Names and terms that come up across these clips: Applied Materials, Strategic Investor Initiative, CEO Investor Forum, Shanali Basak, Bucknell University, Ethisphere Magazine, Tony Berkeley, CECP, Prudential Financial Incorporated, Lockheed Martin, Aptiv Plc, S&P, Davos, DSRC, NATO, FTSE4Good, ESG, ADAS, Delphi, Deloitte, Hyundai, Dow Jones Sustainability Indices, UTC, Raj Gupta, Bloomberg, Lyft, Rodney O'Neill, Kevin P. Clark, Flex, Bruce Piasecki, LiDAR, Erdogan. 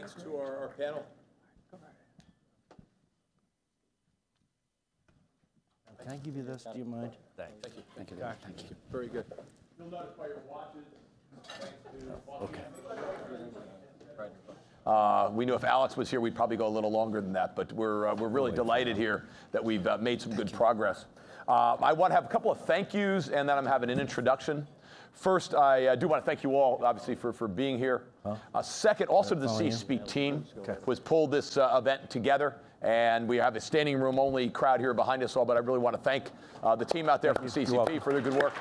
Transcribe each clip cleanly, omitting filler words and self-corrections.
thanks to our panel. Can I give you this? Do you mind? Thank you. Thank you. Thank you. Very good. You'll notify your watches. Okay. We knew if Alex was here, we'd probably go a little longer than that, but we're really delighted here that we've made some good progress. I want to have a couple of thank yous, and then I'm having an introduction. First, I do want to thank you all, obviously, for being here. Second, also to the CECP team, who has pulled this event together. And we have a standing room only crowd here behind us all, but I really want to thank the team out there from CECP for their good work.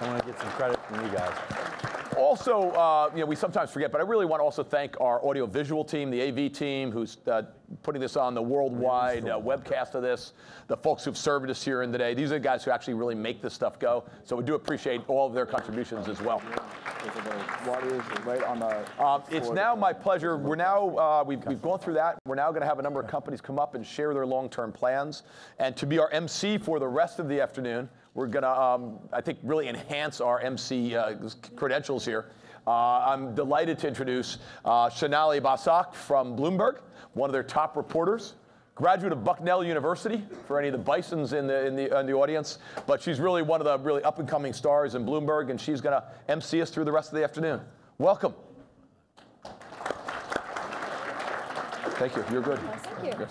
I want to get some credit from you guys. Also, you know, we sometimes forget, but I really want to also thank our audiovisual team, the AV team, who's putting this on, the worldwide webcast of this, the folks who've served us here in today. These are the guys who actually really make this stuff go. So we do appreciate all of their contributions as well. It's now my pleasure. We're now, we've gone through that. We're now going to have a number of companies come up and share their long-term plans. And to be our MC for the rest of the afternoon, we're going to, I think, really enhance our MC credentials here. I'm delighted to introduce Shanali Basak from Bloomberg, one of their top reporters. Graduate of Bucknell University, for any of the Bisons in the audience, but she's really one of the really up-and-coming stars in Bloomberg, and she's going to MC us through the rest of the afternoon. Welcome. Thank you. You're good. Thank you.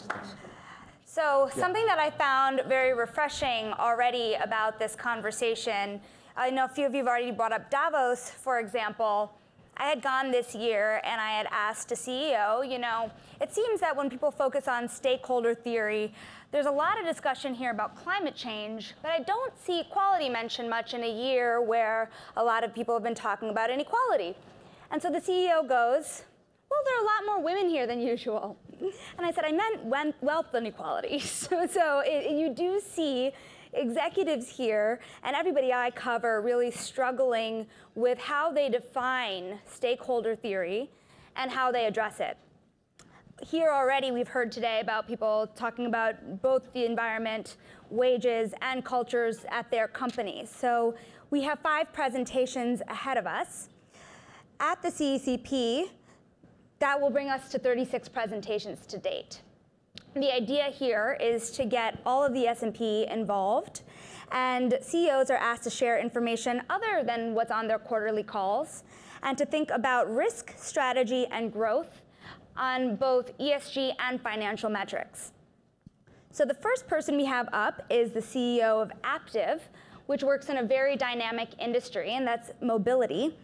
So something that I found very refreshing already about this conversation, I know a few of you have already brought up Davos, for example. I had gone this year, and I had asked the CEO, you know, it seems that when people focus on stakeholder theory, there's a lot of discussion here about climate change, but I don't see equality mentioned much in a year where a lot of people have been talking about inequality. And so the CEO goes, well, there are a lot more women here than usual. And I said, I meant wealth inequality. So you do see executives here and everybody I cover really struggling with how they define stakeholder theory and how they address it. Here already we've heard today about people talking about both the environment, wages, and cultures at their companies. So we have 5 presentations ahead of us. At the CECP, that will bring us to 36 presentations to date. The idea here is to get all of the S&P involved, and CEOs are asked to share information other than what's on their quarterly calls, and to think about risk, strategy, and growth on both ESG and financial metrics. So the first person we have up is the CEO of Aptiv, which works in a very dynamic industry, and that's mobility.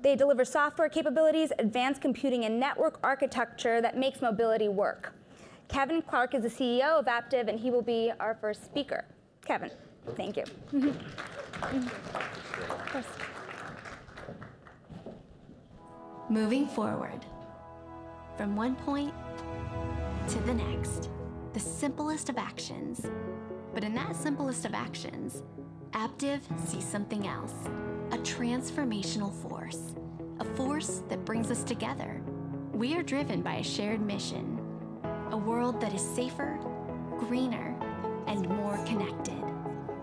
They deliver software capabilities, advanced computing, and network architecture that makes mobility work. Kevin Clark is the CEO of Aptiv, and he will be our first speaker. Kevin, thank you. Moving forward, from one point to the next, the simplest of actions. But in that simplest of actions, Aptiv sees something else, a transformational force, a force that brings us together. We are driven by a shared mission, a world that is safer, greener, and more connected.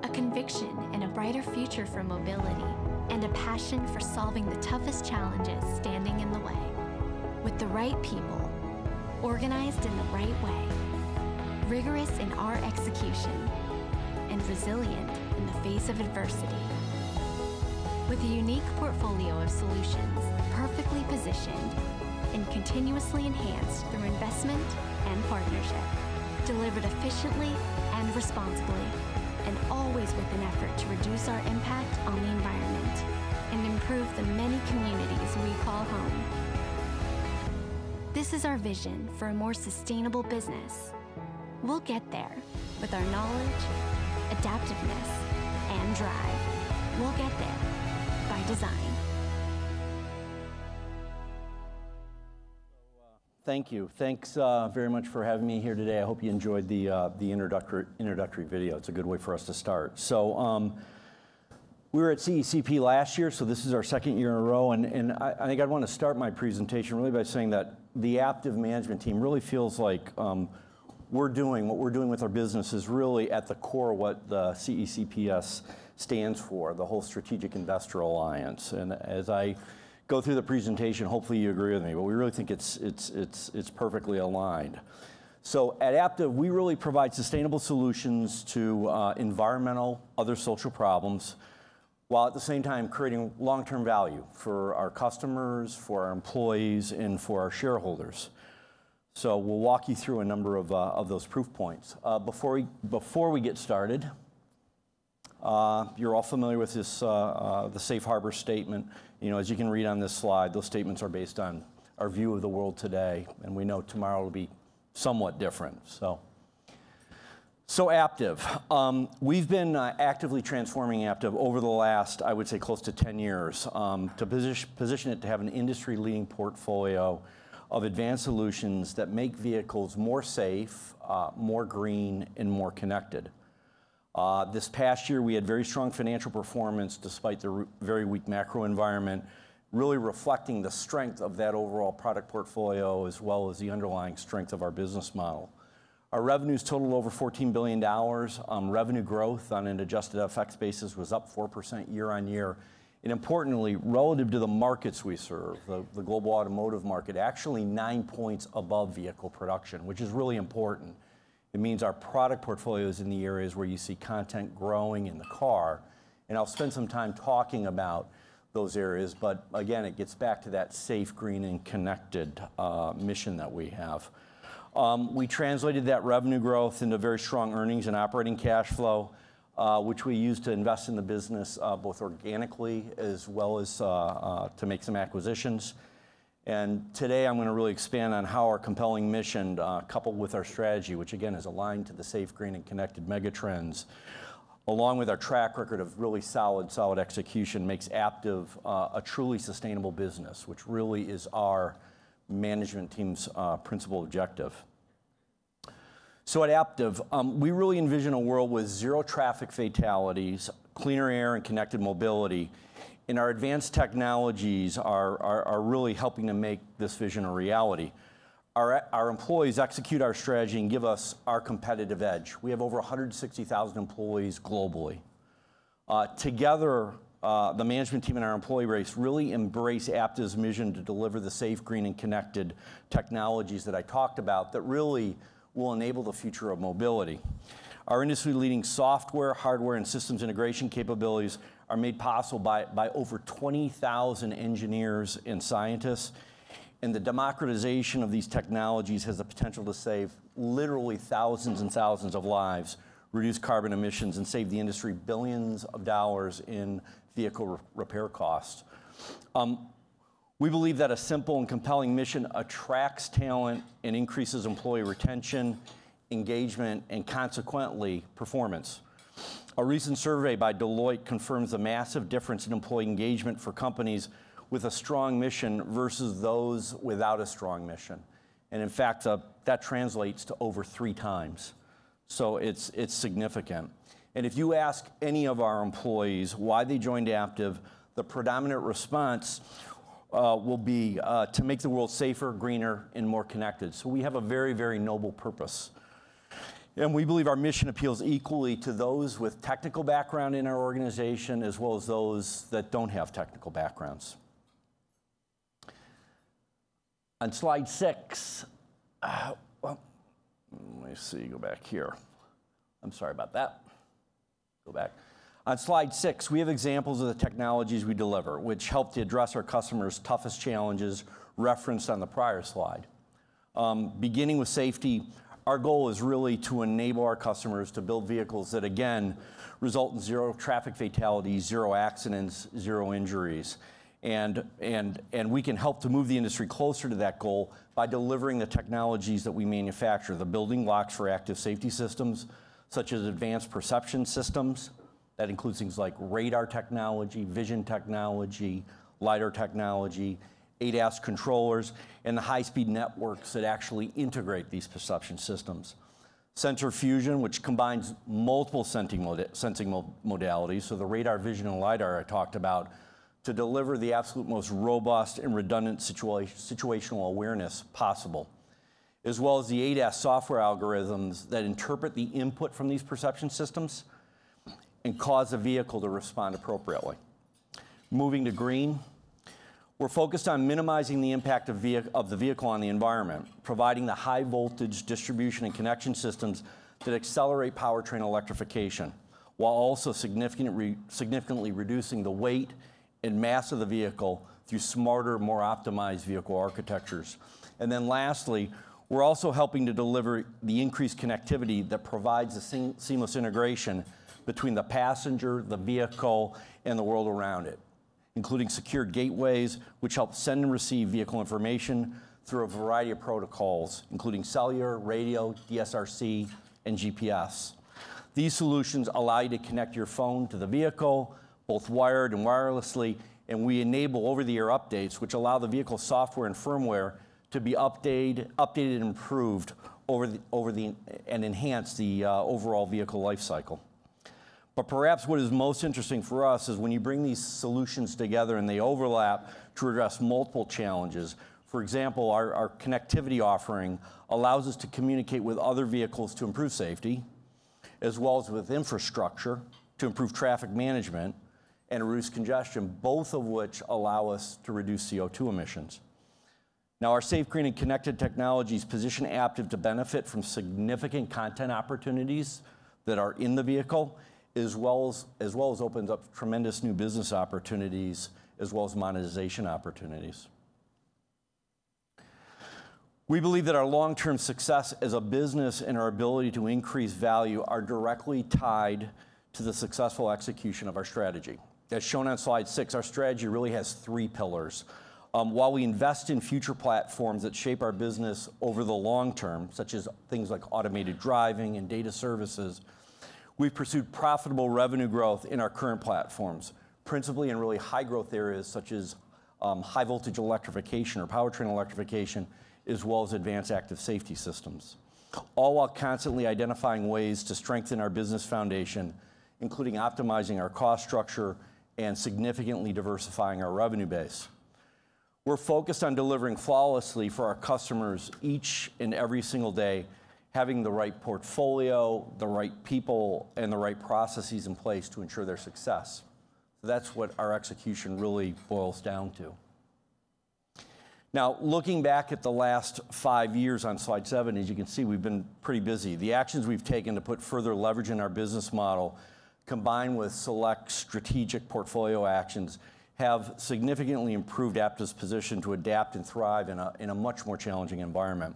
A conviction in a brighter future for mobility, and a passion for solving the toughest challenges standing in the way. With the right people, organized in the right way, rigorous in our execution, and resilient in the face of adversity. With a unique portfolio of solutions, perfectly positioned and continuously enhanced through investment and partnership, delivered efficiently and responsibly, and always with an effort to reduce our impact on the environment and improve the many communities we call home. This is our vision for a more sustainable business. We'll get there with our knowledge, adaptiveness, and drive. We'll get there by design. Thank you. Thanks very much for having me here today. I hope you enjoyed the introductory video. It's a good way for us to start. So we were at CECP last year, so this is our second year in a row. And I think I'd want to start my presentation really by saying that the Aptiv management team really feels like what we're doing with our business is really at the core of what the CECPS stands for, the whole Strategic Investor Alliance. And as I go through the presentation. Hopefully you agree with me, but we really think it's perfectly aligned. So at Aptiv, we really provide sustainable solutions to environmental, other social problems, while at the same time creating long-term value for our customers, for our employees, and for our shareholders. So we'll walk you through a number of those proof points. Before we get started, you're all familiar with this the safe harbor statement. You know, as you can read on this slide, those statements are based on our view of the world today, and we know tomorrow will be somewhat different. So Aptiv, we've been actively transforming Aptiv over the last, I would say, close to 10 years to position it to have an industry-leading portfolio of advanced solutions that make vehicles more safe, more green, and more connected. This past year, we had very strong financial performance despite the very weak macro environment, really reflecting the strength of that overall product portfolio as well as the underlying strength of our business model. Our revenues totaled over $14 billion. Revenue growth on an adjusted FX basis was up 4% year on year. And importantly, relative to the markets we serve, the global automotive market, actually 9 points above vehicle production, which is really important. It means our product portfolio is in the areas where you see content growing in the car. And I'll spend some time talking about those areas, but again, it gets back to that safe, green, and connected mission that we have. We translated that revenue growth into very strong earnings and operating cash flow, which we use to invest in the business both organically as well as to make some acquisitions. And today I'm going to really expand on how our compelling mission coupled with our strategy, which again is aligned to the safe, green, and connected megatrends, along with our track record of really solid execution, makes Aptiv a truly sustainable business, which really is our management team's principal objective. So at Aptiv, we really envision a world with zero traffic fatalities, cleaner air, and connected mobility. And our advanced technologies are really helping to make this vision a reality. Our employees execute our strategy and give us our competitive edge. We have over 160,000 employees globally. Together, the management team and our employee base really embrace Aptiv's mission to deliver the safe, green, and connected technologies that I talked about that really will enable the future of mobility. Our industry-leading software, hardware, and systems integration capabilities are made possible by over 20,000 engineers and scientists, and the democratization of these technologies has the potential to save literally thousands and thousands of lives, reduce carbon emissions, and save the industry billions of dollars in vehicle repair costs. We believe that a simple and compelling mission attracts talent and increases employee retention, engagement, and consequently, performance. A recent survey by Deloitte confirms the massive difference in employee engagement for companies with a strong mission versus those without a strong mission. And in fact, that translates to over 3 times. So it's significant. And if you ask any of our employees why they joined Aptiv, the predominant response will be to make the world safer, greener, and more connected. So we have a very, very noble purpose. And we believe our mission appeals equally to those with technical background in our organization as well as those that don't have technical backgrounds. On slide 6, well, let me see, go back here. I'm sorry about that. Go back. On slide 6, we have examples of the technologies we deliver, which help to address our customers' toughest challenges referenced on the prior slide. Beginning with safety, our goal is really to enable our customers to build vehicles that, again, result in zero traffic fatalities, zero accidents, zero injuries. And we can help to move the industry closer to that goal by delivering the technologies that we manufacture, the building blocks for active safety systems, such as advanced perception systems. That includes things like radar technology, vision technology, LiDAR technology, ADAS controllers, and the high-speed networks that actually integrate these perception systems. Sensor fusion, which combines multiple sensing modalities, so the radar, vision, and LiDAR I talked about, to deliver the absolute most robust and redundant situational awareness possible, as well as the ADAS software algorithms that interpret the input from these perception systems and cause the vehicle to respond appropriately. Moving to green, We're focused on minimizing the impact of the vehicle on the environment, providing the high voltage distribution and connection systems that accelerate powertrain electrification, while also significantly reducing the weight and mass of the vehicle through smarter, more optimized vehicle architectures. And then lastly, we're also helping to deliver the increased connectivity that provides the seamless integration between the passenger, the vehicle, and the world around it, including secure gateways, which help send and receive vehicle information through a variety of protocols, including cellular, radio, DSRC, and GPS. These solutions allow you to connect your phone to the vehicle, both wired and wirelessly, and we enable over-the-air updates, which allow the vehicle software and firmware to be updated and improved and enhance the overall vehicle lifecycle. But perhaps what is most interesting for us is when you bring these solutions together and they overlap to address multiple challenges. For example, our connectivity offering allows us to communicate with other vehicles to improve safety, as well as with infrastructure to improve traffic management and reduce congestion, both of which allow us to reduce CO2 emissions. Now, our safe, green, and connected technologies position Aptiv to benefit from significant content opportunities that are in the vehicle, as well as opens up tremendous new business opportunities, as well as monetization opportunities. We believe that our long-term success as a business and our ability to increase value are directly tied to the successful execution of our strategy. As shown on slide 6, our strategy really has 3 pillars. While we invest in future platforms that shape our business over the long term, such as things like automated driving and data services, we've pursued profitable revenue growth in our current platforms, principally in really high growth areas such as high voltage electrification or powertrain electrification, as well as advanced active safety systems, all while constantly identifying ways to strengthen our business foundation, including optimizing our cost structure and significantly diversifying our revenue base. We're focused on delivering flawlessly for our customers each and every single day, having the right portfolio, the right people, and the right processes in place to ensure their success. So that's what our execution really boils down to. Now, looking back at the last 5 years on slide 7, as you can see, we've been pretty busy. The actions we've taken to put further leverage in our business model, combined with select strategic portfolio actions, have significantly improved Aptiv's position to adapt and thrive in a much more challenging environment.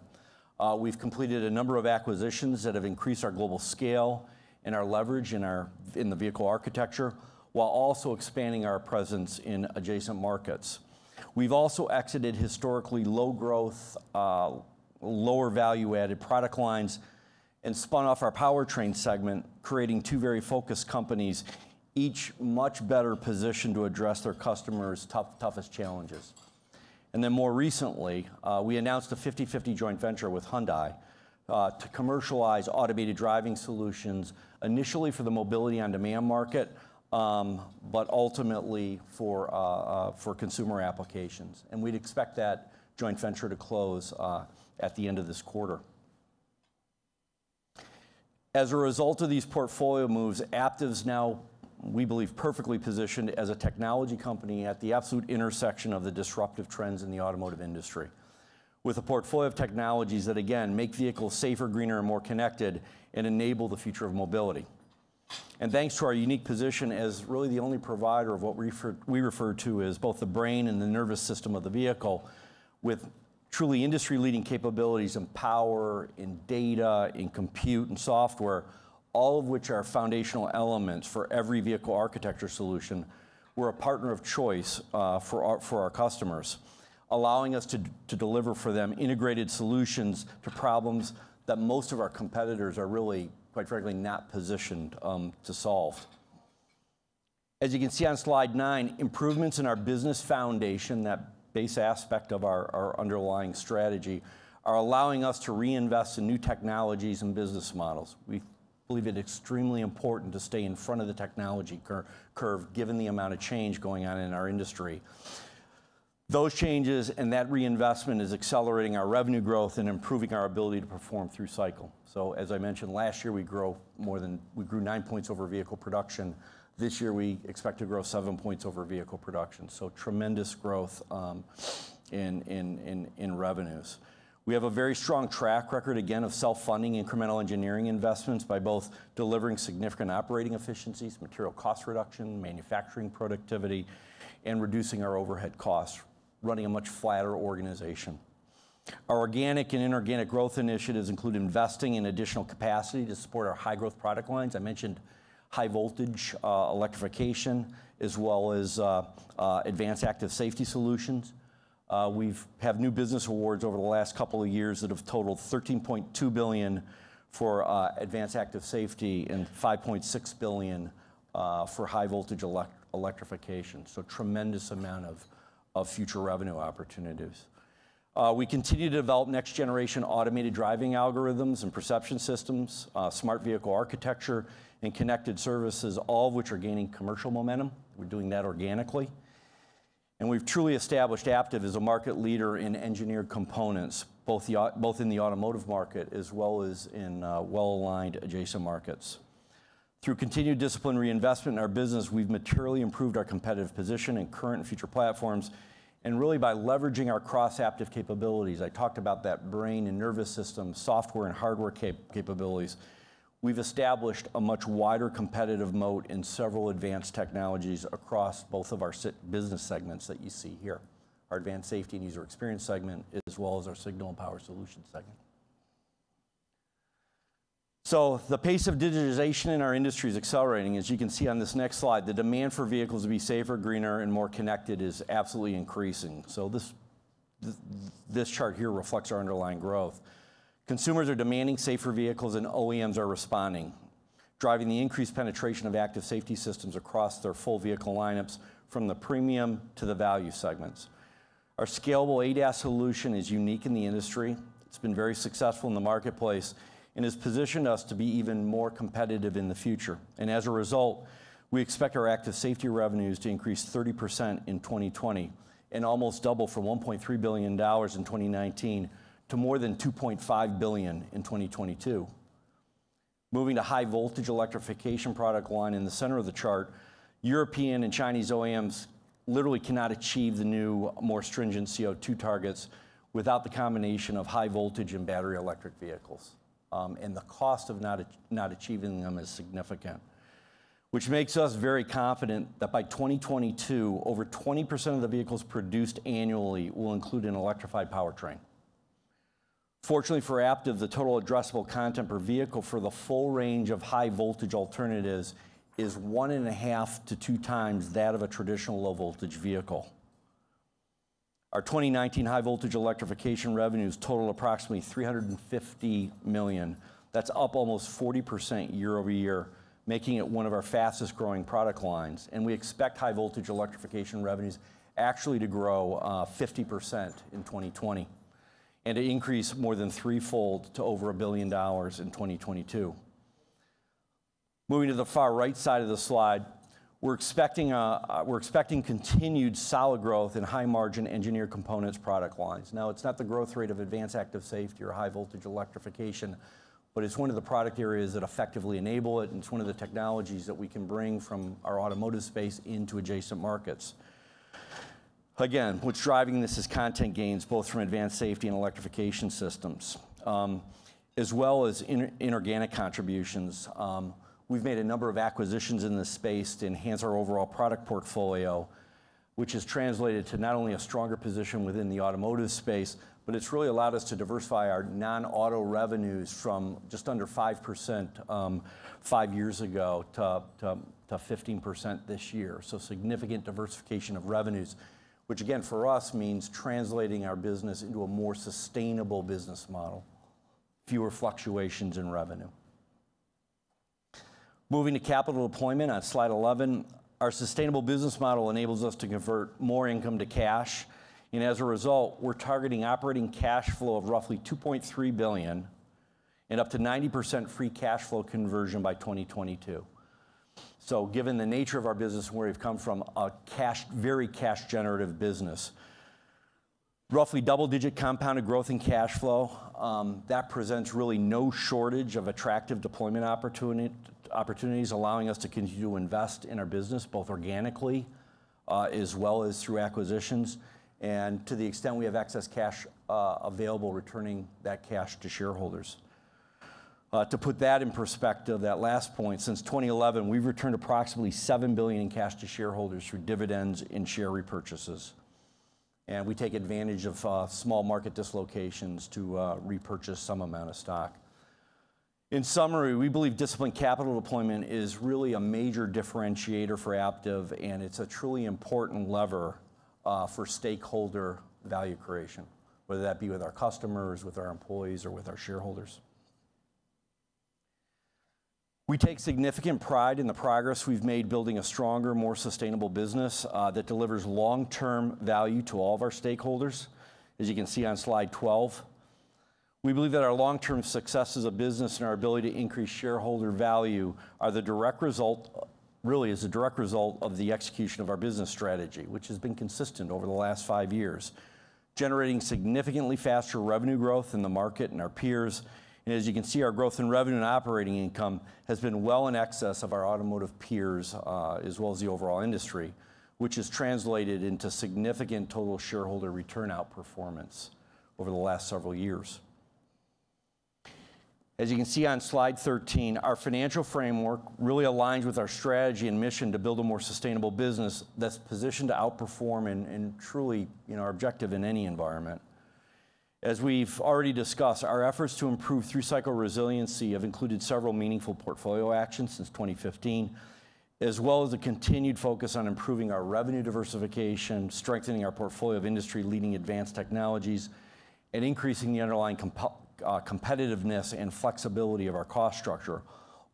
We've completed a number of acquisitions that have increased our global scale and our leverage in the vehicle architecture, while also expanding our presence in adjacent markets. We've also exited historically low growth, lower value added product lines and spun off our powertrain segment, creating 2 very focused companies, each much better positioned to address their customers' toughest challenges. And then more recently, we announced a 50-50 joint venture with Hyundai to commercialize automated driving solutions, initially for the mobility on demand market, but ultimately for consumer applications. And we'd expect that joint venture to close at the end of this quarter. As a result of these portfolio moves, Aptiv's now, we believe, perfectly positioned as a technology company at the absolute intersection of the disruptive trends in the automotive industry, with a portfolio of technologies that, again, make vehicles safer, greener, and more connected, and enable the future of mobility. And thanks to our unique position as really the only provider of what we refer to as both the brain and the nervous system of the vehicle, with truly industry-leading capabilities in power, in data, in compute, and software, all of which are foundational elements for every vehicle architecture solution, we're a partner of choice for our customers, allowing us to deliver for them integrated solutions to problems that most of our competitors are really, quite frankly, not positioned to solve. As you can see on slide 9, improvements in our business foundation, that base aspect of our underlying strategy, are allowing us to reinvest in new technologies and business models. I believe it's extremely important to stay in front of the technology curve, given the amount of change going on in our industry. Those changes and that reinvestment is accelerating our revenue growth and improving our ability to perform through cycle. So as I mentioned, last year we grew 9 points over vehicle production. This year we expect to grow 7 points over vehicle production, so tremendous growth in revenues. We have a very strong track record, again, of self-funding incremental engineering investments by both delivering significant operating efficiencies, material cost reduction, manufacturing productivity, and reducing our overhead costs, running a much flatter organization. Our organic and inorganic growth initiatives include investing in additional capacity to support our high-growth product lines. I mentioned high-voltage electrification, as well as advanced active safety solutions. We've had new business awards over the last couple of years that have totaled $13.2 billion for advanced active safety and $5.6 billion for high-voltage electrification. So tremendous amount of future revenue opportunities. We continue to develop next-generation automated driving algorithms and perception systems, smart vehicle architecture, and connected services, all of which are gaining commercial momentum. We're doing that organically. And we've truly established Aptiv as a market leader in engineered components, both in the automotive market as well as in well-aligned adjacent markets. Through continued disciplined reinvestment in our business, we've materially improved our competitive position in current and future platforms, and really by leveraging our cross-Aptiv capabilities. I talked about that brain and nervous system, software and hardware capabilities. We've established a much wider competitive moat in several advanced technologies across both of our business segments that you see here, our advanced safety and user experience segment, as well as our signal and power solutions segment. So the pace of digitization in our industry is accelerating. As you can see on this next slide, the demand for vehicles to be safer, greener, and more connected is absolutely increasing. So this chart here reflects our underlying growth. Consumers are demanding safer vehicles, and OEMs are responding, driving the increased penetration of active safety systems across their full vehicle lineups, from the premium to the value segments. Our scalable ADAS solution is unique in the industry. It's been very successful in the marketplace and has positioned us to be even more competitive in the future. And as a result, we expect our active safety revenues to increase 30% in 2020 and almost double from $1.3 billion in 2019 to more than $2.5 billion in 2022. Moving to high voltage electrification product line in the center of the chart, European and Chinese OEMs literally cannot achieve the new, more stringent CO2 targets without the combination of high voltage and battery electric vehicles. And the cost of not achieving them is significant, which makes us very confident that by 2022, over 20% of the vehicles produced annually will include an electrified powertrain. Fortunately for Aptiv, the total addressable content per vehicle for the full range of high voltage alternatives is 1.5 to 2 times that of a traditional low voltage vehicle. Our 2019 high voltage electrification revenues total approximately $350 million. That's up almost 40% year over year, making it one of our fastest growing product lines. And we expect high voltage electrification revenues actually to grow 50% in 2020. And to increase more than threefold to over $1 billion in 2022. Moving to the far right side of the slide, we're expecting continued solid growth in high margin engineered components product lines. Now, it's not the growth rate of advanced active safety or high voltage electrification, but it's one of the product areas that effectively enable it, and it's one of the technologies that we can bring from our automotive space into adjacent markets. Again, what's driving this is content gains, both from advanced safety and electrification systems, as well as inorganic contributions. We've made a number of acquisitions in this space to enhance our overall product portfolio, which has translated to not only a stronger position within the automotive space, but it's really allowed us to diversify our non-auto revenues from just under 5% 5 years ago to 15% this year. So significant diversification of revenues, which again for us means translating our business into a more sustainable business model, fewer fluctuations in revenue. Moving to capital deployment on slide 11, our sustainable business model enables us to convert more income to cash, and as a result, we're targeting operating cash flow of roughly $2.3 billion and up to 90% free cash flow conversion by 2022. So given the nature of our business and where we've come from, a very cash generative business. roughly double-digit compounded growth in cash flow. That presents really no shortage of attractive deployment opportunities, allowing us to continue to invest in our business, both organically as well as through acquisitions. And to the extent we have excess cash available, returning that cash to shareholders. To put that in perspective, that last point, since 2011, we've returned approximately $7 billion in cash to shareholders through dividends and share repurchases. And we take advantage of small market dislocations to repurchase some amount of stock. In summary, we believe disciplined capital deployment is really a major differentiator for Aptiv, and it's a truly important lever for stakeholder value creation, whether that be with our customers, with our employees, or with our shareholders. We take significant pride in the progress we've made building a stronger, more sustainable business that delivers long-term value to all of our stakeholders, as you can see on slide 12. We believe that our long-term success as a business and our ability to increase shareholder value are the direct result, really is a direct result of the execution of our business strategy, which has been consistent over the last 5 years, generating significantly faster revenue growth than the market and our peers. And as you can see, our growth in revenue and operating income has been well in excess of our automotive peers, as well as the overall industry, which has translated into significant total shareholder return outperformance over the last several years. As you can see on slide 13, our financial framework really aligns with our strategy and mission to build a more sustainable business that's positioned to outperform and truly, you know, our objective in any environment. As we've already discussed, our efforts to improve through-cycle resiliency have included several meaningful portfolio actions since 2015, as well as a continued focus on improving our revenue diversification, strengthening our portfolio of industry-leading advanced technologies, and increasing the underlying competitiveness and flexibility of our cost structure,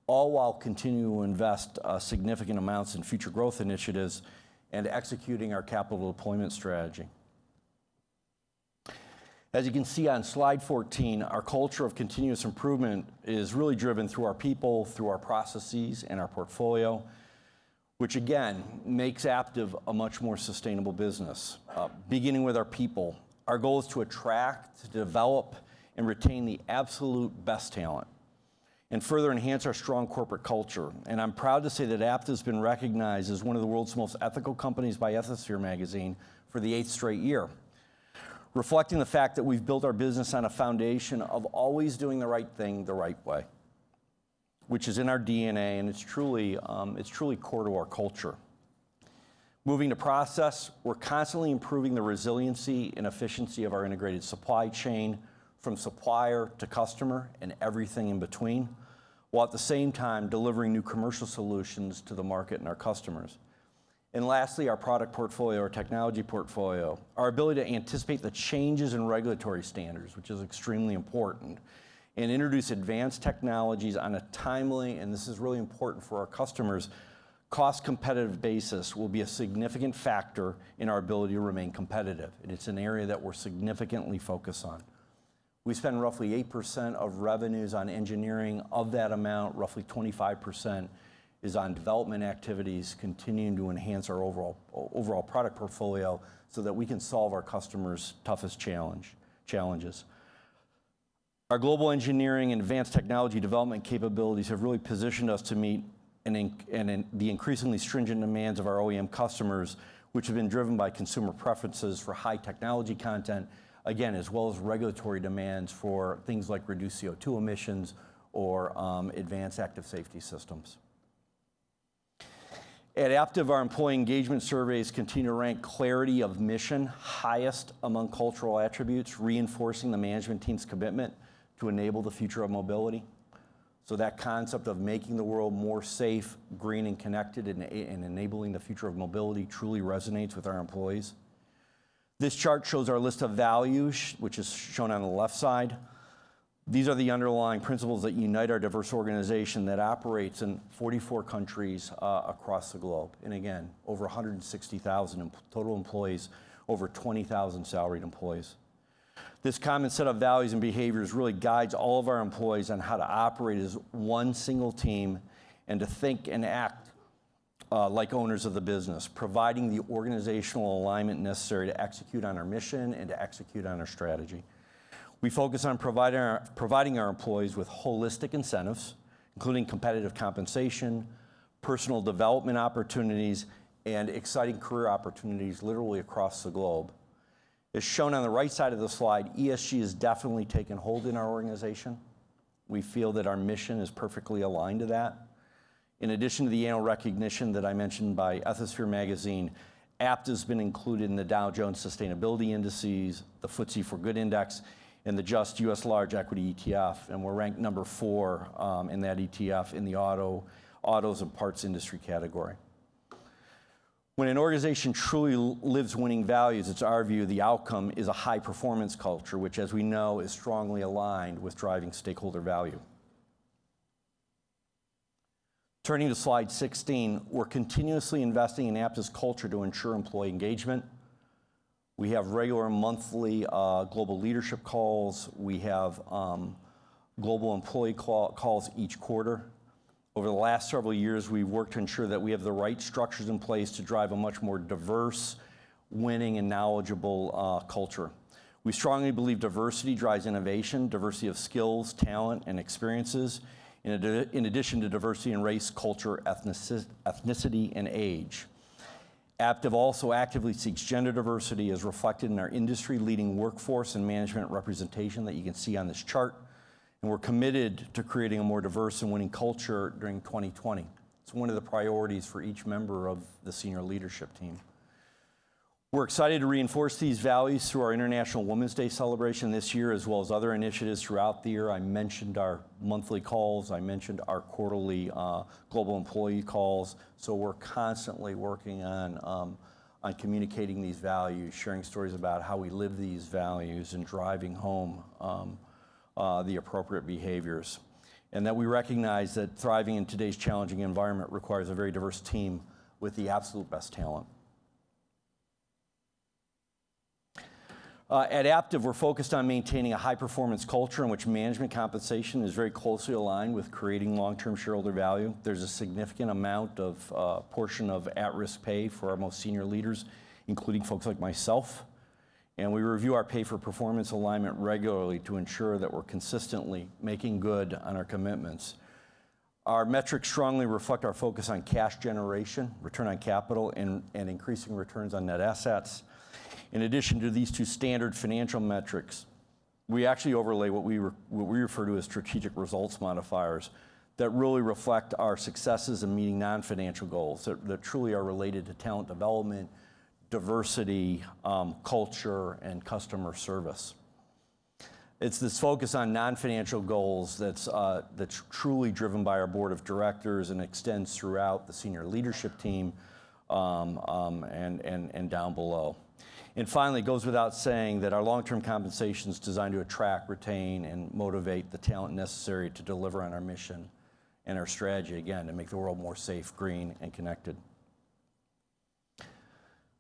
all while continuing to invest significant amounts in future growth initiatives and executing our capital deployment strategy. As you can see on slide 14, our culture of continuous improvement is really driven through our people, through our processes, and our portfolio, which again makes Aptiv a much more sustainable business. Beginning with our people, our goal is to attract, to develop, and retain the absolute best talent, and further enhance our strong corporate culture. And I'm proud to say that Aptiv has been recognized as one of the world's most ethical companies by Ethisphere Magazine for the 8th straight year, reflecting the fact that we've built our business on a foundation of always doing the right thing the right way, which is in our DNA, and it's truly core to our culture. Moving to process, we're constantly improving the resiliency and efficiency of our integrated supply chain, from supplier to customer and everything in between, while at the same time delivering new commercial solutions to the market and our customers. And lastly, our product portfolio, our technology portfolio, our ability to anticipate the changes in regulatory standards, which is extremely important, and introduce advanced technologies on a timely, and this is really important for our customers, cost-competitive basis will be a significant factor in our ability to remain competitive. And it's an area that we're significantly focused on. We spend roughly 8% of revenues on engineering. Of that amount, roughly 25% is on development activities, continuing to enhance our overall product portfolio so that we can solve our customers' toughest challenges. Our global engineering and advanced technology development capabilities have really positioned us to meet the increasingly stringent demands of our OEM customers, which have been driven by consumer preferences for high technology content, again, as well as regulatory demands for things like reduced CO2 emissions or advanced active safety systems. At Aptiv, our employee engagement surveys continue to rank clarity of mission highest among cultural attributes, reinforcing the management team's commitment to enable the future of mobility. So that concept of making the world more safe, green, and connected, and enabling the future of mobility truly resonates with our employees. This chart shows our list of values, which is shown on the left side. These are the underlying principles that unite our diverse organization that operates in 44 countries across the globe. And again, over 160,000 total employees, over 20,000 salaried employees. This common set of values and behaviors really guides all of our employees on how to operate as one single team and to think and act like owners of the business, providing the organizational alignment necessary to execute on our mission and to execute on our strategy. We focus on providing our employees with holistic incentives, including competitive compensation, personal development opportunities, and exciting career opportunities literally across the globe. As shown on the right side of the slide, ESG has definitely taken hold in our organization. We feel that our mission is perfectly aligned to that. In addition to the annual recognition that I mentioned by Ethisphere Magazine, Aptiv has been included in the Dow Jones Sustainability Indices, the FTSE4Good Index, and the Just U.S. Large Equity ETF, and we're ranked number 4 in that ETF in the autos and parts industry category. When an organization truly lives winning values, it's our view the outcome is a high performance culture, which as we know is strongly aligned with driving stakeholder value. Turning to slide 16, we're continuously investing in Aptiv's culture to ensure employee engagement. We have regular monthly global leadership calls. We have global employee calls each quarter. Over the last several years, we've worked to ensure that we have the right structures in place to drive a much more diverse, winning, and knowledgeable culture. We strongly believe diversity drives innovation, diversity of skills, talent, and experiences, in addition to diversity in race, culture, ethnicity, and age. Aptiv also actively seeks gender diversity as reflected in our industry-leading workforce and management representation that you can see on this chart. And we're committed to creating a more diverse and winning culture during 2020. It's one of the priorities for each member of the senior leadership team. We're excited to reinforce these values through our International Women's Day celebration this year, as well as other initiatives throughout the year. I mentioned our monthly calls. I mentioned our quarterly global employee calls. So we're constantly working on communicating these values, sharing stories about how we live these values, and driving home the appropriate behaviors. And that we recognize that thriving in today's challenging environment requires a very diverse team with the absolute best talent. At Aptiv, we're focused on maintaining a high-performance culture in which management compensation is very closely aligned with creating long-term shareholder value. There's a significant amount of portion of at-risk pay for our most senior leaders, including folks like myself. And we review our pay-for-performance alignment regularly to ensure that we're consistently making good on our commitments. Our metrics strongly reflect our focus on cash generation, return on capital, and increasing returns on net assets. In addition to these two standard financial metrics, we actually overlay what we refer to as strategic results modifiers that really reflect our successes in meeting non-financial goals that truly are related to talent development, diversity, culture, and customer service. It's this focus on non-financial goals that's truly driven by our board of directors and extends throughout the senior leadership team and down below. And finally, it goes without saying that our long-term compensation is designed to attract, retain, and motivate the talent necessary to deliver on our mission and our strategy, again, to make the world more safe, green, and connected.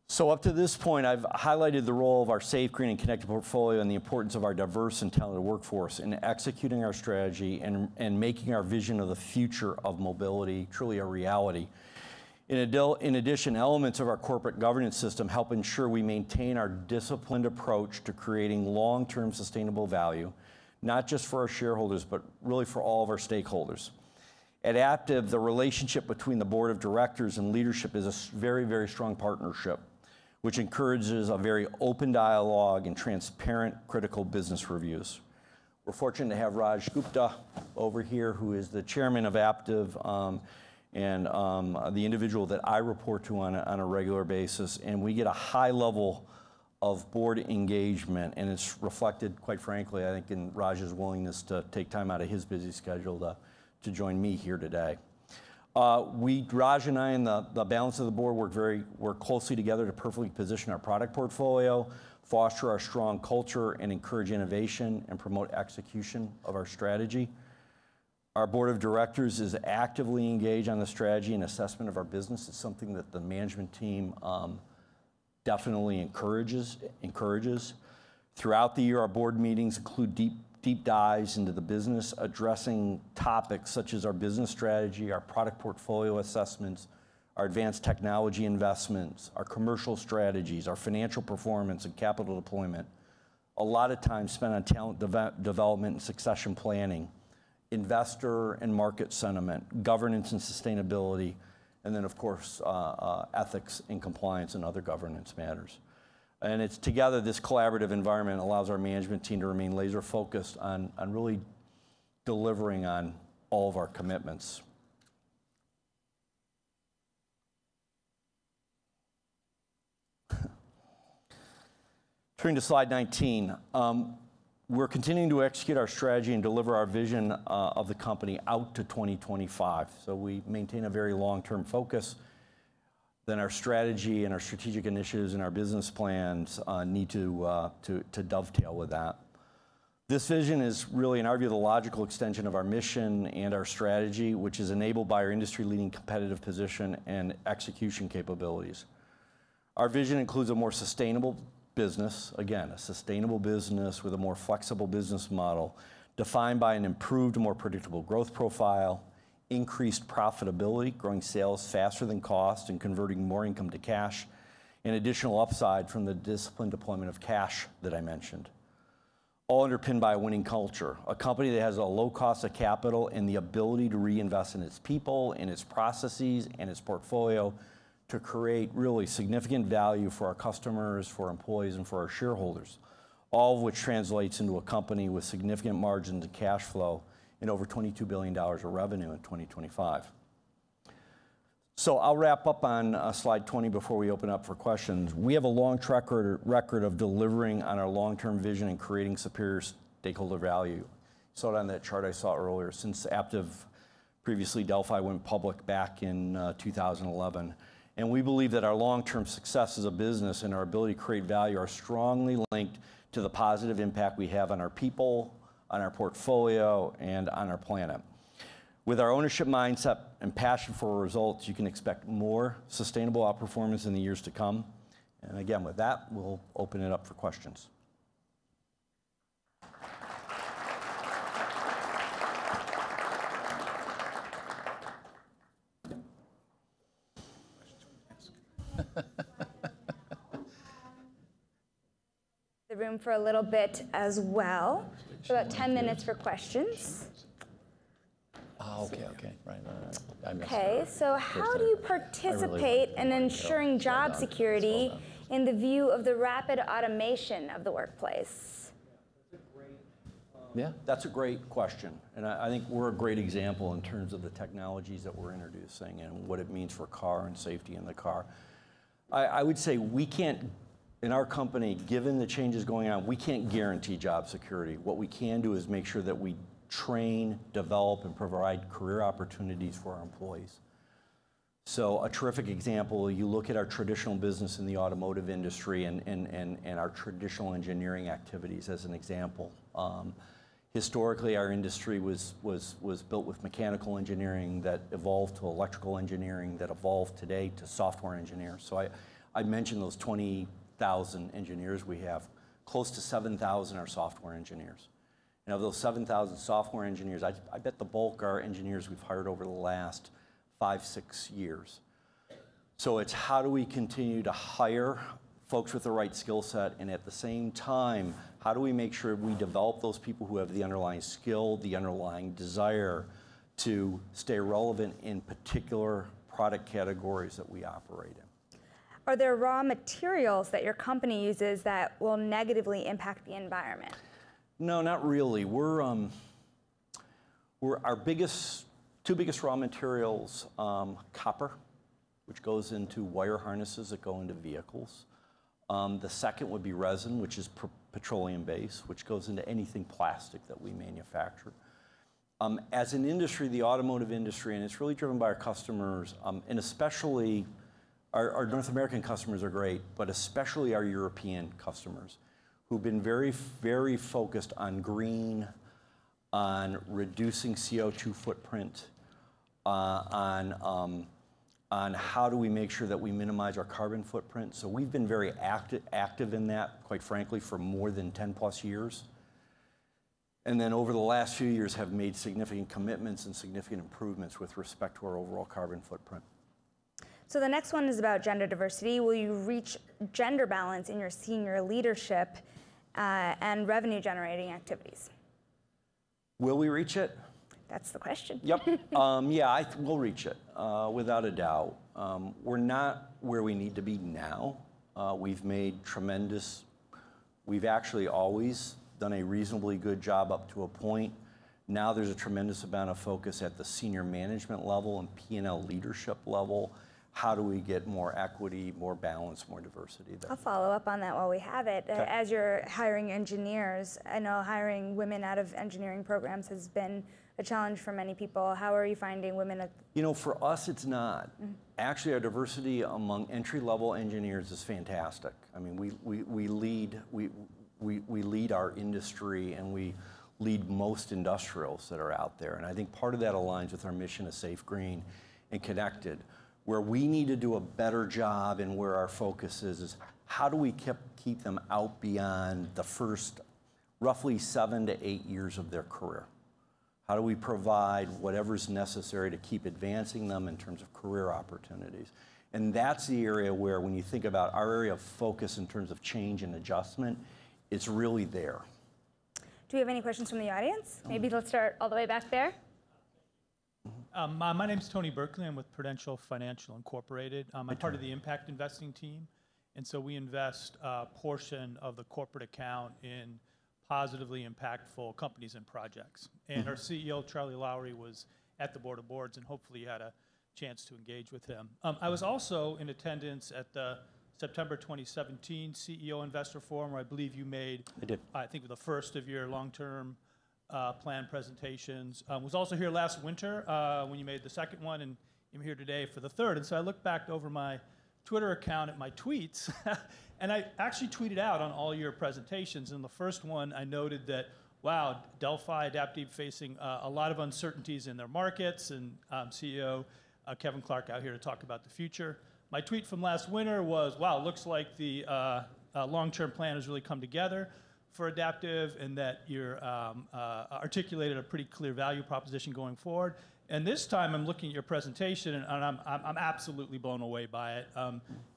So up to this point, I've highlighted the role of our safe, green, and connected portfolio and the importance of our diverse and talented workforce in executing our strategy and making our vision of the future of mobility truly a reality. In addition, elements of our corporate governance system help ensure we maintain our disciplined approach to creating long-term sustainable value, not just for our shareholders, but really for all of our stakeholders. At Aptiv, the relationship between the board of directors and leadership is a very, very strong partnership, which encourages a very open dialogue and transparent, critical business reviews. We're fortunate to have Raj Gupta over here, who is the chairman of Aptiv, the individual that I report to on a regular basis, and we get a high level of board engagement, and it's reflected, quite frankly, I think, in Raj's willingness to take time out of his busy schedule to join me here today. Raj and I and the balance of the board work closely together to perfectly position our product portfolio, foster our strong culture, and encourage innovation and promote execution of our strategy. Our board of directors is actively engaged on the strategy and assessment of our business. It's something that the management team definitely encourages. Throughout the year, our board meetings include deep dives into the business, addressing topics such as our business strategy, our product portfolio assessments, our advanced technology investments, our commercial strategies, our financial performance and capital deployment, a lot of time spent on talent development and succession planning, investor and market sentiment, governance and sustainability, and then of course ethics and compliance and other governance matters. And it's together, this collaborative environment allows our management team to remain laser focused on really delivering on all of our commitments. Turning to slide 19, we're continuing to execute our strategy and deliver our vision of the company out to 2025. So we maintain a very long-term focus. Then our strategy and our strategic initiatives and our business plans need to dovetail with that. This vision is really, in our view, the logical extension of our mission and our strategy, which is enabled by our industry-leading competitive position and execution capabilities. Our vision includes a more sustainable business, again, a sustainable business with a more flexible business model, defined by an improved, more predictable growth profile, increased profitability, growing sales faster than cost and converting more income to cash, and additional upside from the disciplined deployment of cash that I mentioned. All underpinned by a winning culture, a company that has a low cost of capital and the ability to reinvest in its people, in its processes, and its portfolio to create really significant value for our customers, for our employees, and for our shareholders, all of which translates into a company with significant margins and cash flow and over $22 billion of revenue in 2025. So I'll wrap up on slide 20 before we open up for questions. We have a long track record of delivering on our long-term vision and creating superior stakeholder value. So on that chart I saw earlier, since Aptiv, previously Delphi, went public back in 2011. And we believe that our long-term success as a business and our ability to create value are strongly linked to the positive impact we have on our people, on our portfolio, and on our planet. With our ownership mindset and passion for results, you can expect more sustainable outperformance in the years to come. And again, with that, we'll open it up for questions. The room for a little bit as well, for about 10 minutes for questions. Oh, okay, right. Okay, so how do you participate in ensuring job security in the view of the rapid automation of the workplace? Yeah, that's a great question. And I think we're a great example in terms of the technologies that we're introducing and what it means for car and safety in the car. I would say we can't, in our company, given the changes going on, we can't guarantee job security. What we can do is make sure that we train, develop, and provide career opportunities for our employees. So a terrific example, you look at our traditional business in the automotive industry and our traditional engineering activities as an example. Historically, our industry was built with mechanical engineering that evolved to electrical engineering that evolved today to software engineers. So I mentioned those 20,000 engineers we have. Close to 7,000 are software engineers. And of those 7,000 software engineers, I bet the bulk are engineers we've hired over the last 5-6 years. So it's how do we continue to hire folks with the right skill set, and at the same time, how do we make sure we develop those people who have the underlying skill, the underlying desire to stay relevant in particular product categories that we operate in? Are there raw materials that your company uses that will negatively impact the environment? No, not really. We're our two biggest raw materials, copper, which goes into wire harnesses that go into vehicles. The second would be resin, which is petroleum-based, which goes into anything plastic that we manufacture. As an industry, the automotive industry, and it's really driven by our customers, and especially our North American customers are great, but especially our European customers, who've been very, very focused on green, on reducing CO2 footprint, on how do we make sure that we minimize our carbon footprint. So we've been very active in that, quite frankly, for more than 10+ years. And then over the last few years have made significant commitments and significant improvements with respect to our overall carbon footprint. So the next one is about gender diversity. Will you reach gender balance in your senior leadership and revenue generating activities? Will we reach it? That's the question. Yep. Yeah, we'll reach it without a doubt. We're not where we need to be now. We've made tremendous, we've actually always done a reasonably good job up to a point. Now there's a tremendous amount of focus at the senior management level and P&L leadership level. How do we get more equity, more balance, more diversity there? I'll follow up on that while we have it. Okay. As you're hiring engineers, I know hiring women out of engineering programs has been a challenge for many people. How are you finding women? You know, for us, it's not. Mm-hmm. Actually, our diversity among entry-level engineers is fantastic. I mean, we lead our industry, and we lead most industrials that are out there. And I think part of that aligns with our mission of safe, green, and connected. Where we need to do a better job and where our focus is how do we keep them out beyond the first roughly 7 to 8 years of their career? How do we provide whatever's necessary to keep advancing them in terms of career opportunities? And that's the area where, when you think about our area of focus in terms of change and adjustment, it's really there. Do we have any questions from the audience? Maybe let's start all the way back there. My name's Tony Berkeley. I'm with Prudential Financial Incorporated. I'm part of the impact investing team. And so we invest a portion of the corporate account in positively impactful companies and projects. And our CEO, Charlie Lowry, was at the Board of Boards, and hopefully you had a chance to engage with him. I was also in attendance at the September 2017 CEO Investor Forum, where I believe you made, I think, the first of your long-term plan presentations. I was also here last winter when you made the second one, and I'm here today for the third. And so I looked back over my Twitter account at my tweets, and I actually tweeted out on all your presentations. In the first one, I noted that, wow, Delphi, Aptiv facing a lot of uncertainties in their markets, and CEO Kevin Clark out here to talk about the future. My tweet from last winter was, wow, looks like the long-term plan has really come together for Aptiv, and that you're articulated a pretty clear value proposition going forward. And this time I'm looking at your presentation, and I'm absolutely blown away by it.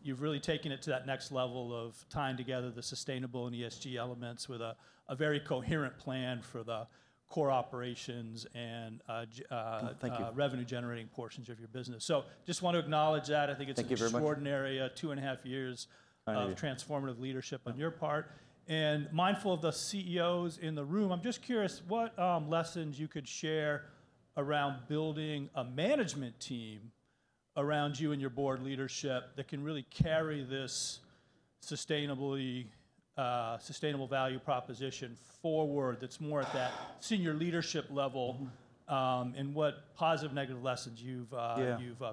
You've really taken it to that next level of tying together the sustainable and ESG elements with a very coherent plan for the core operations and revenue generating portions of your business. So just want to acknowledge that. I think it's an extraordinary 2.5 years of transformative leadership on your part. And mindful of the CEOs in the room, I'm just curious what lessons you could share around building a management team around you and your board leadership that can really carry this sustainable value proposition forward that's more at that senior leadership level, and what positive, negative lessons you've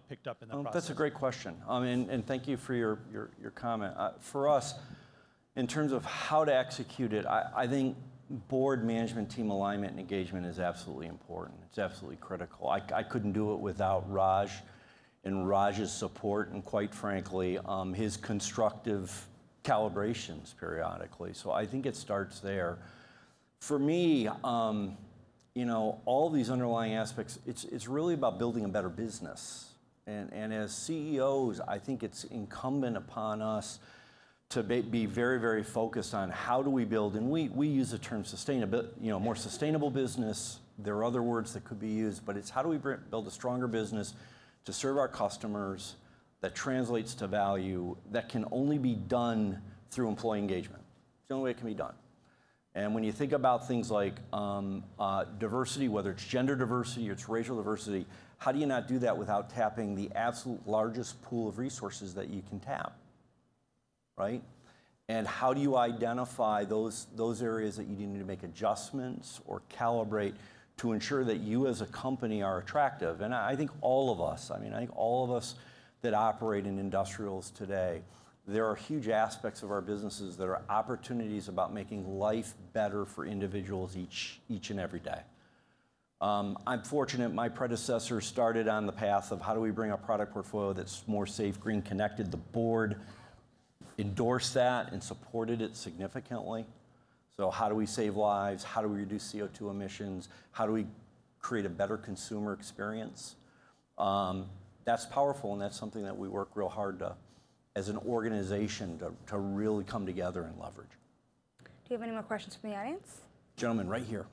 picked up in that process. That's a great question, and thank you for your comment. For us, in terms of how to execute it, I think board management team alignment and engagement is absolutely important. It's absolutely critical. I couldn't do it without Raj and Raj's support, and quite frankly, his constructive calibrations periodically. So I think it starts there. For me, you know, all these underlying aspects, it's really about building a better business. And as CEOs, I think it's incumbent upon us to be very, very focused on how do we build, and we use the term sustainable, you know, more sustainable business. There are other words that could be used, but it's how do we build a stronger business to serve our customers, that translates to value, that can only be done through employee engagement. It's the only way it can be done. And when you think about things like diversity, whether it's gender diversity or it's racial diversity, how do you not do that without tapping the absolute largest pool of resources that you can tap, right? And how do you identify those areas that you need to make adjustments or calibrate to ensure that you as a company are attractive? And I think all of us, that operate in industrials today, there are huge aspects of our businesses that are opportunities about making life better for individuals each and every day. I'm fortunate my predecessor started on the path of how do we bring a product portfolio that's more safe, green, connected. The board endorsed that and supported it significantly. So how do we save lives? How do we reduce CO2 emissions? How do we create a better consumer experience? that's powerful, and that's something that we work real hard to, as an organization, to really come together and leverage. Do you have any more questions from the audience? Gentlemen, right here.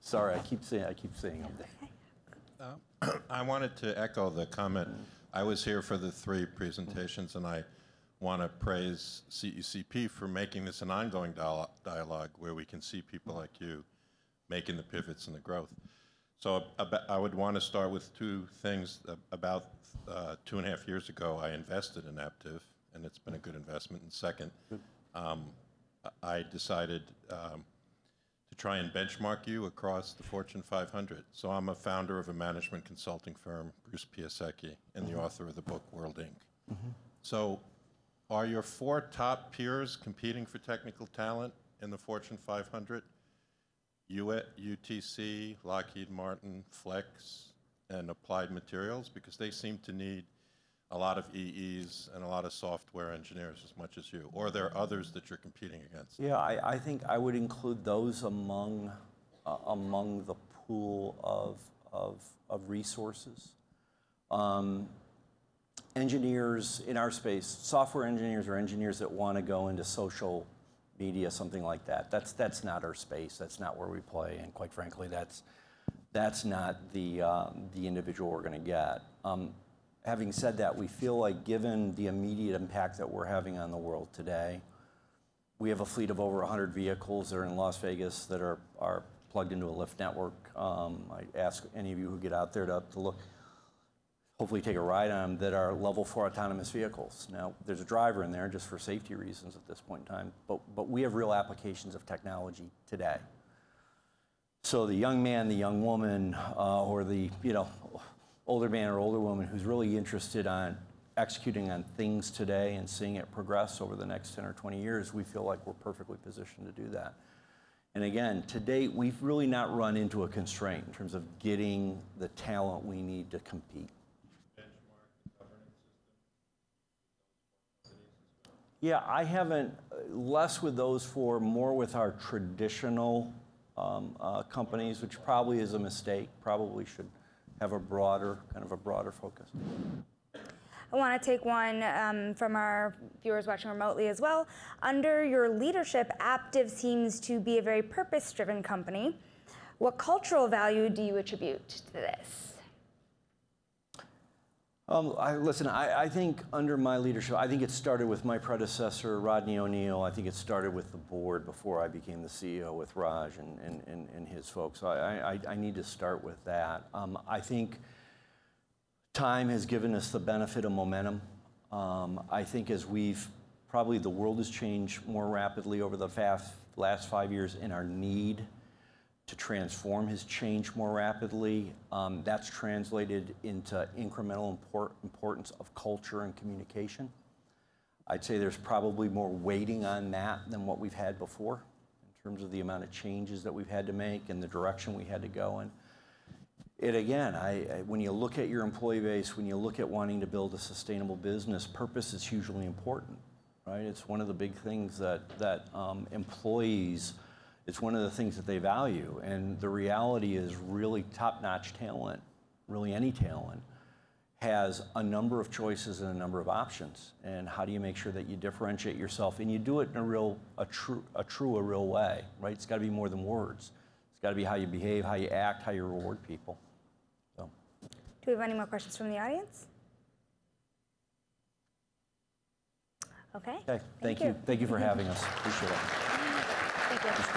Sorry, I keep saying I'm there. I wanted to echo the comment. I was here for the three presentations, and I want to praise CECP for making this an ongoing dialogue where we can see people like you making the pivots and the growth. So I would want to start with two things. About 2.5 years ago, I invested in Aptiv, and it's been a good investment. And second, I decided to try and benchmark you across the Fortune 500. So I'm a founder of a management consulting firm, Bruce Piasecki, and the author of the book World Inc. So are your four top peers competing for technical talent in the Fortune 500? UTC, Lockheed Martin, Flex, and Applied Materials? Because they seem to need a lot of EEs and a lot of software engineers as much as you. Or are there others that you're competing against? Yeah, I think I would include those among the pool of resources. Engineers in our space, software engineers, or engineers that want to go into social media, something like that. That's not our space. That's not where we play, and quite frankly, that's not the individual we're going to get. Having said that, we feel like, given the immediate impact that we're having on the world today, we have a fleet of over 100 vehicles that are in Las Vegas that are plugged into a Lyft network. I ask any of you who get out there to look, hopefully take a ride on them, that are level 4 autonomous vehicles. Now, there's a driver in there just for safety reasons at this point in time, but we have real applications of technology today. So the young man, the young woman, or the older man or older woman who's really interested on executing on things today and seeing it progress over the next 10 or 20 years, we feel like we're perfectly positioned to do that. And again, to date, we've really not run into a constraint in terms of getting the talent we need to compete. Yeah, I haven't, less with those four, more with our traditional companies, which probably is a mistake, probably should have a broader, focus. I want to take one from our viewers watching remotely as well. Under your leadership, Aptiv seems to be a very purpose-driven company. What cultural value do you attribute to this? Listen, I think under my leadership, I think it started with my predecessor, Rodney O'Neill. I think it started with the board before I became the CEO, with Raj and his folks. I need to start with that. I think time has given us the benefit of momentum. I think as we've, probably the world has changed more rapidly over the last 5 years, and our need to transform has changed more rapidly. That's translated into incremental importance of culture and communication. I'd say there's probably more weighting on that than what we've had before in terms of the amount of changes that we've had to make and the direction we had to go in. It again, when you look at your employee base, when you look at wanting to build a sustainable business, purpose is hugely important, right? It's one of the big things that employees, it's one of the things that they value. And the reality is, really top-notch talent, really any talent, has a number of choices and a number of options. And how do you make sure that you differentiate yourself? And you do it in a real way, right? It's gotta be more than words. It's gotta be how you behave, how you act, how you reward people. So. Do we have any more questions from the audience? Okay, thank you. Thank you for having us, appreciate it. Thank you.